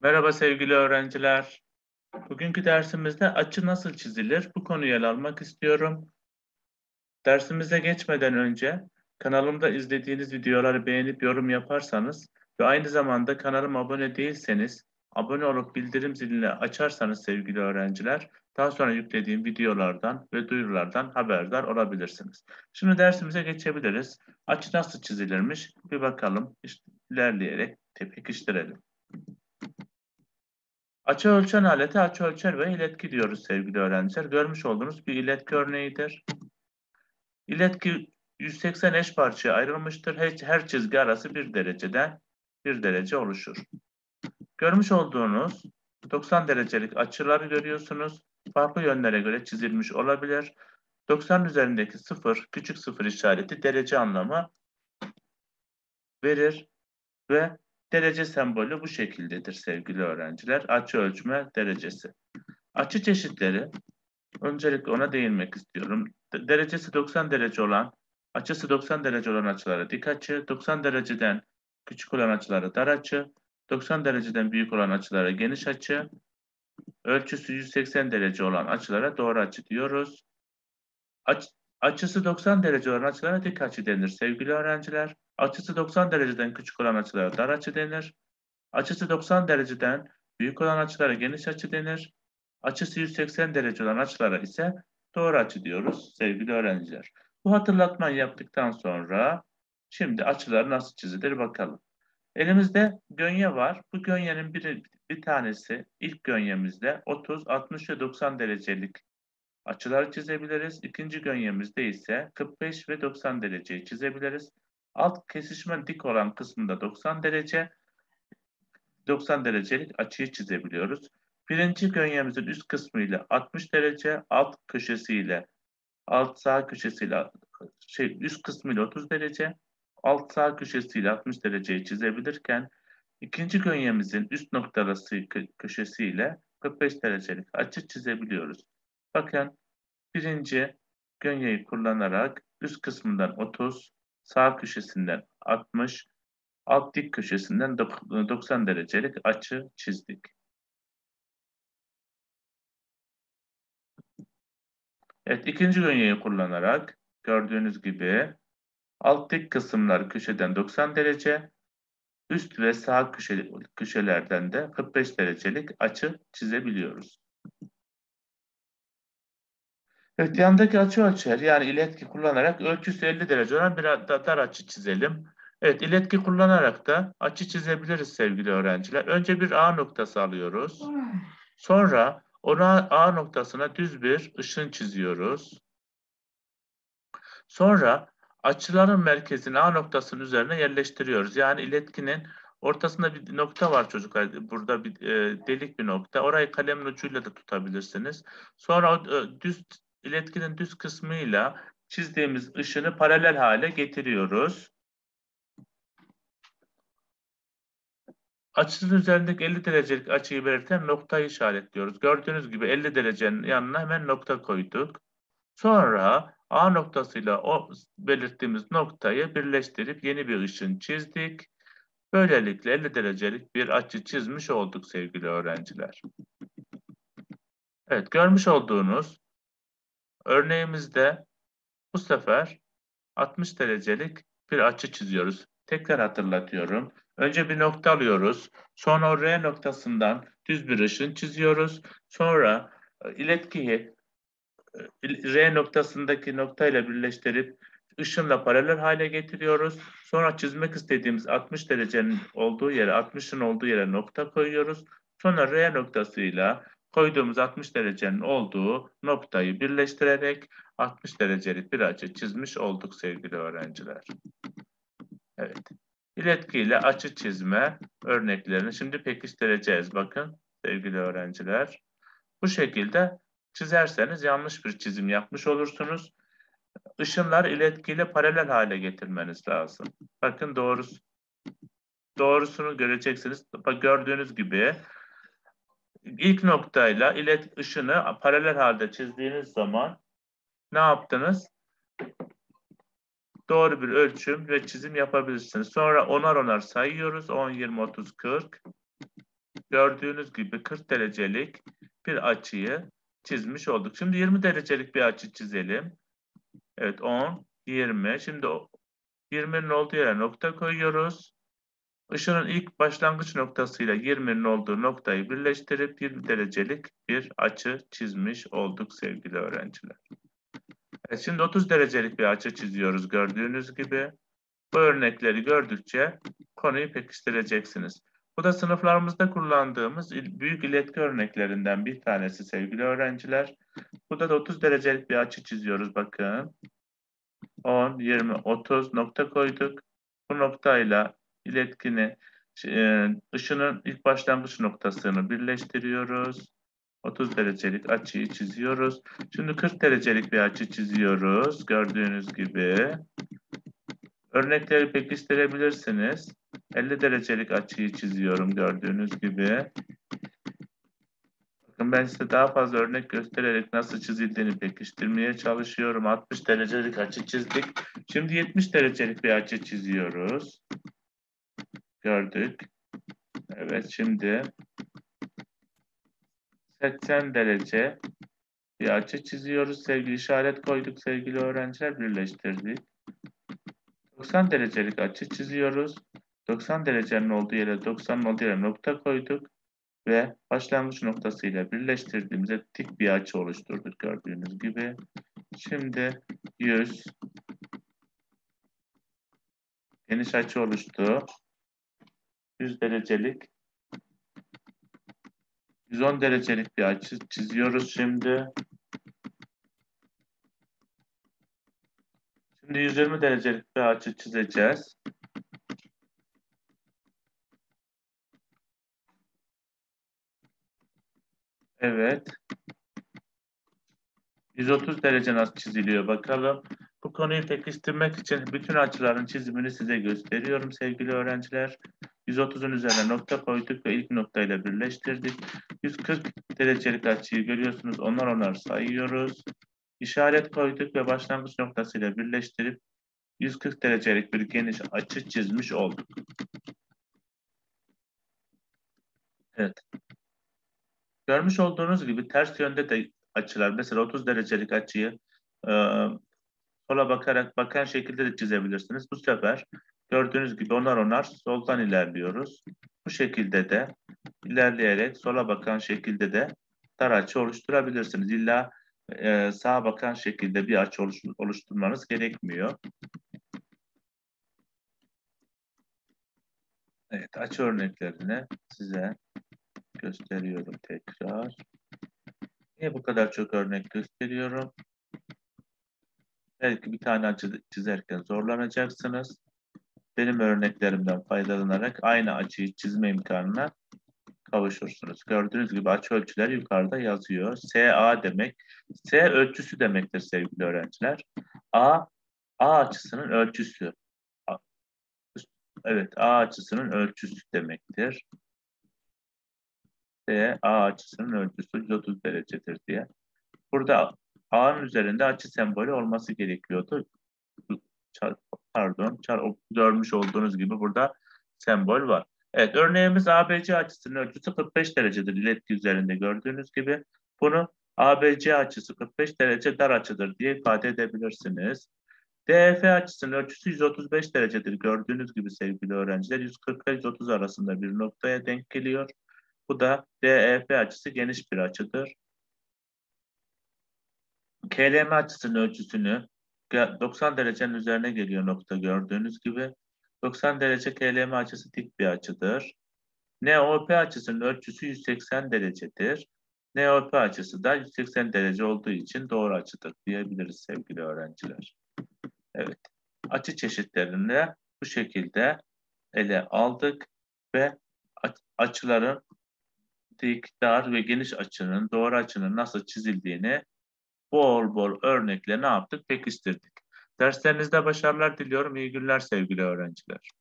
Merhaba sevgili öğrenciler. Bugünkü dersimizde açı nasıl çizilir? Bu konuyu ele almak istiyorum. Dersimize geçmeden önce kanalımda izlediğiniz videoları beğenip yorum yaparsanız ve aynı zamanda kanalıma abone değilseniz abone olup bildirim zilini açarsanız sevgili öğrenciler, daha sonra yüklediğim videolardan ve duyurulardan haberdar olabilirsiniz. Şimdi dersimize geçebiliriz. Açı nasıl çizilirmiş? Bir bakalım, ilerleyerek pekiştirelim. Açı ölçen alete açı ölçer ve iletki diyoruz sevgili öğrenciler. Görmüş olduğunuz bir iletki örneğidir. İletki 180 eş parçaya ayrılmıştır. Her çizgi arası bir derece oluşur. Görmüş olduğunuz 90 derecelik açıları görüyorsunuz. Farklı yönlere göre çizilmiş olabilir. 90 üzerindeki 0, küçük 0 işareti derece anlamı verir ve derece sembolü bu şekildedir sevgili öğrenciler. Açı ölçme derecesi. Açı çeşitleri, öncelikle ona değinmek istiyorum. Derecesi 90 derece olan, açısı 90 derece olan açılara dik açı, 90 dereceden küçük olan açılara dar açı, 90 dereceden büyük olan açılara geniş açı, ölçüsü 180 derece olan açılara doğru açı diyoruz. Açısı 90 derece olan açılara dik açı denir sevgili öğrenciler. Açısı 90 dereceden küçük olan açılara dar açı denir. Açısı 90 dereceden büyük olan açılara geniş açı denir. Açısı 180 derece olan açılara ise doğru açı diyoruz sevgili öğrenciler. Bu hatırlatmayı yaptıktan sonra şimdi açılar nasıl çizilir bakalım. Elimizde gönye var. Bu gönyenin bir tanesi, ilk gönyemizde 30, 60 ve 90 derecelik açıları çizebiliriz. İkinci gönyemizde ise 45 ve 90 dereceyi çizebiliriz. Alt kesişme dik olan kısmında 90 derecelik açıyı çizebiliyoruz. Birinci gönyemizin üst kısmı ile 60 derece, üst kısmı ile 30 derece, alt sağ köşesiyle 60 dereceyi çizebilirken ikinci gönyemizin üst noktaları köşesiyle 45 derecelik açı çizebiliyoruz. Bakın, birinci gönyeyi kullanarak üst kısmından 30, sağ köşesinden 60, alt dik köşesinden 90 derecelik açı çizdik. Evet, ikinci gönyeyi kullanarak gördüğünüz gibi alt dik kısımlar köşeden 90 derece, üst ve sağ köşelerden de 45 derecelik açı çizebiliyoruz. Evet, yandaki açı ölçer, yani iletki kullanarak ölçüsü 50 derece olan bir dar açı çizelim. Evet, iletki kullanarak da açı çizebiliriz sevgili öğrenciler. Önce bir A noktası alıyoruz. Sonra ona, A noktasına düz bir ışın çiziyoruz. Sonra açıların merkezini A noktasının üzerine yerleştiriyoruz. Yani iletkinin ortasında bir nokta var çocuklar. Burada bir delik bir nokta. Orayı kalemin ucuyla da tutabilirsiniz. Sonra iletkinin düz kısmıyla çizdiğimiz ışını paralel hale getiriyoruz. Açının üzerindeki 50 derecelik açıyı belirten noktayı işaretliyoruz. Gördüğünüz gibi 50 derecenin yanına hemen nokta koyduk. Sonra A noktasıyla o belirttiğimiz noktayı birleştirip yeni bir ışın çizdik. Böylelikle 50 derecelik bir açı çizmiş olduk sevgili öğrenciler. Evet, görmüş olduğunuz örneğimizde bu sefer 60 derecelik bir açı çiziyoruz. Tekrar hatırlatıyorum. Önce bir nokta alıyoruz. Sonra R noktasından düz bir ışın çiziyoruz. Sonra iletkiyi R noktasındaki noktayla birleştirip ışınla paralel hale getiriyoruz. Sonra çizmek istediğimiz 60 derecenin olduğu yere, 60'ın olduğu yere nokta koyuyoruz. Sonra R noktasıyla koyduğumuz 60 derecenin olduğu noktayı birleştirerek 60 derecelik bir açı çizmiş olduk sevgili öğrenciler. Evet. İletkiyle açı çizme örneklerini şimdi pekiştireceğiz. Bakın sevgili öğrenciler. Bu şekilde çizerseniz yanlış bir çizim yapmış olursunuz. Işınlar iletkiyle paralel hale getirmeniz lazım. Bakın doğrusunu göreceksiniz. Bak, gördüğünüz gibi ilk noktayla ışını paralel halde çizdiğiniz zaman ne yaptınız? Doğru bir ölçüm ve çizim yapabilirsiniz. Sonra onar sayıyoruz. 10, 20, 30, 40. gördüğünüz gibi 40 derecelik bir açıyı çizmiş olduk. Şimdi 20 derecelik bir açı çizelim. Evet, 10, 20. Şimdi 20'nin olduğu yere nokta koyuyoruz. Işının ilk başlangıç noktasıyla 20'nin olduğu noktayı birleştirip 20 derecelik bir açı çizmiş olduk sevgili öğrenciler. Evet, şimdi 30 derecelik bir açı çiziyoruz gördüğünüz gibi. Bu örnekleri gördükçe konuyu pekiştireceksiniz. Bu da sınıflarımızda kullandığımız büyük iletki örneklerinden bir tanesi sevgili öğrenciler. Burada da 30 derecelik bir açı çiziyoruz bakın. 10, 20, 30 nokta koyduk. Bu noktayla iletkini, ışının ilk başlangıç noktasını birleştiriyoruz. 30 derecelik açıyı çiziyoruz. Şimdi 40 derecelik bir açı çiziyoruz gördüğünüz gibi. Örnekleri pekiştirebilirsiniz. 50 derecelik açıyı çiziyorum gördüğünüz gibi. Bakın ben size daha fazla örnek göstererek nasıl çizildiğini pekiştirmeye çalışıyorum. 60 derecelik açı çizdik. Şimdi 70 derecelik bir açı çiziyoruz. Gördük. Evet, şimdi 80 derece bir açı çiziyoruz. Sevgili işaret koyduk sevgili öğrenciler, birleştirdik. 90 derecelik açı çiziyoruz. 90 derecenin olduğu yere 90'ın olduğu yere nokta koyduk ve başlangıç noktasıyla birleştirdiğimizde dik bir açı oluşturduk gördüğünüz gibi. Şimdi 100 geniş açı oluştu. 100 derecelik 110 derecelik bir açı çiziyoruz şimdi. Şimdi 120 derecelik bir açı çizeceğiz. Evet. 130 derece nasıl çiziliyor bakalım. Bu konuyu pekiştirmek için bütün açıların çizimini size gösteriyorum sevgili öğrenciler. 130'un üzerine nokta koyduk ve ilk noktayla birleştirdik. 140 derecelik açıyı görüyorsunuz. Onar sayıyoruz. İşaret koyduk ve başlangıç noktasıyla birleştirip 140 derecelik bir geniş açı çizmiş olduk. Evet. Görmüş olduğunuz gibi ters yönde de açılar. Mesela 30 derecelik açıyı sola bakan şekilde de çizebilirsiniz. Bu sefer gördüğünüz gibi onar soldan ilerliyoruz. Bu şekilde de ilerleyerek sola bakan şekilde de dar açı oluşturabilirsiniz. İlla sağa bakan şekilde bir açı oluşturmanız gerekmiyor. Evet, açı örneklerini size gösteriyorum tekrar. Niye bu kadar çok örnek gösteriyorum? Belki bir tane açı çizerken zorlanacaksınız. Benim örneklerimden faydalanarak aynı açıyı çizme imkanına kavuşursunuz. Gördüğünüz gibi açı ölçüleri yukarıda yazıyor. SA demek, S ölçüsü demektir sevgili öğrenciler. A açısının ölçüsü. Evet, A açısının ölçüsü demektir. S, A açısının ölçüsü 130 derecedir diye. Burada A'nın üzerinde açı sembolü olması gerekiyordu. Pardon, görmüş olduğunuz gibi burada sembol var. Evet, örneğimiz ABC açısının ölçüsü 45 derecedir iletki üzerinde gördüğünüz gibi. Bunu ABC açısı 45 derece dar açıdır diye ifade edebilirsiniz. DF açısının ölçüsü 135 derecedir gördüğünüz gibi sevgili öğrenciler. 140 ve 130 arasında bir noktaya denk geliyor. Bu da DEF açısı geniş bir açıdır. KLM açısının ölçüsünü 90 derecenin üzerine geliyor nokta gördüğünüz gibi. 90 derece KLM açısı dik bir açıdır. NOP açısının ölçüsü 180 derecedir. NOP açısı da 180 derece olduğu için doğru açıdır diyebiliriz sevgili öğrenciler. Evet, açı çeşitlerini de bu şekilde ele aldık ve açıların dik, dar ve geniş açının, doğru açının nasıl çizildiğini bol bol örnekle ne yaptık? Pekiştirdik. Derslerinizde başarılar diliyorum. İyi günler sevgili öğrenciler.